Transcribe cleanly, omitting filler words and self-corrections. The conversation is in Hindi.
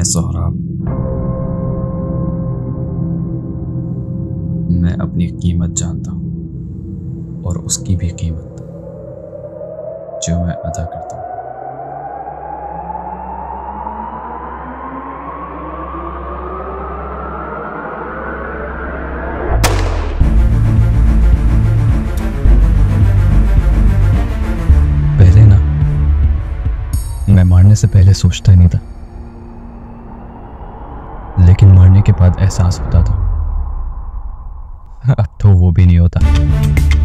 मैं सोहराब। मैं अपनी कीमत जानता हूँ और उसकी भी कीमत जो मैं अदा करता हूँ। पहले ना मैं मारने से पहले सोचता नहीं था, लेकिन मारने के बाद एहसास होता था। अब तो वो भी नहीं होता।